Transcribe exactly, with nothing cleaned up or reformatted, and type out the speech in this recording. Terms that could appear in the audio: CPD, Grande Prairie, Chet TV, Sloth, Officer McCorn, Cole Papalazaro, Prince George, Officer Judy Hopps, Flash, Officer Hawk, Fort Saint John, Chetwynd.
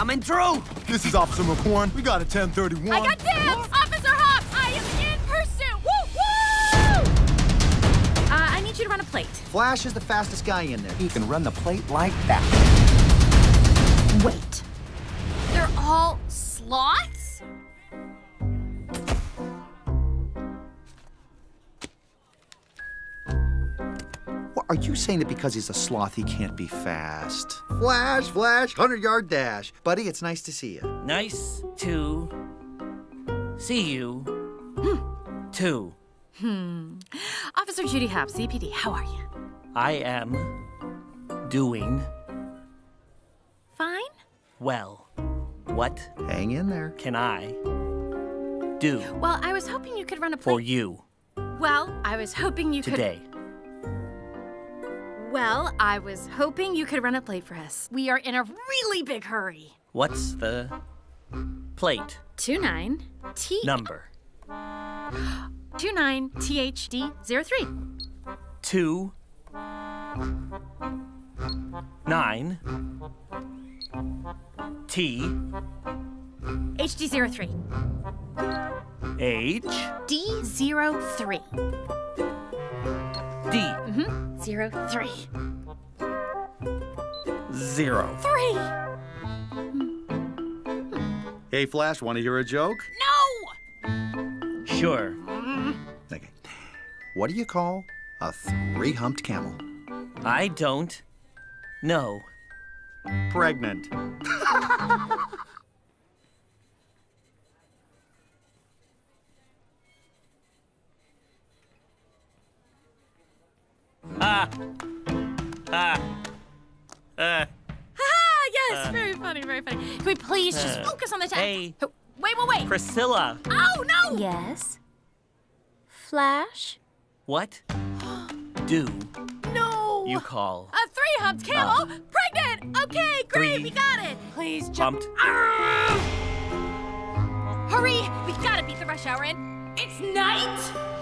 Coming through. This is Officer McCorn. We got a ten thirty-one. I got dibs! Officer Hawk, I am in pursuit! Woo, woo! Uh, I need you to run a plate. Flash is the fastest guy in there. He can run the plate like that. Wait. They're all slots? Are you saying that because he's a sloth, he can't be fast? Flash, Flash, hundred-yard dash. Buddy, it's nice to see you. Nice to see you, hmm. too. Hmm. Officer Judy Hopps, C P D, how are you? I am doing... Fine? Well, what... Hang in there. ...can I do... Well, I was hoping you could run a... ...for you. Well, I was hoping you could... Today. Well, I was hoping you could run a plate for us. We are in a really big hurry. What's the plate? two nine T... Number. two nine T H D zero three. Two... Nine... T... H D zero three. H... D zero three. D. Mm-hmm. Zero, three. Zero. Three. Hey, Flash, want to hear a joke? No! Sure. Okay. What do you call a three-humped camel? I don't know. Pregnant. Ah! Ah! Ah! Ah! Yes, uh, very funny, very funny. Can we please just uh, focus on the task? Hey! Oh, wait, wait, wait! Priscilla! Oh, no! Yes? Flash? What do... No! ...you call... A three-humped camel? Uh, pregnant! Okay, great, we got it! Please jump... Hurry! We gotta beat the rush hour in. It's night!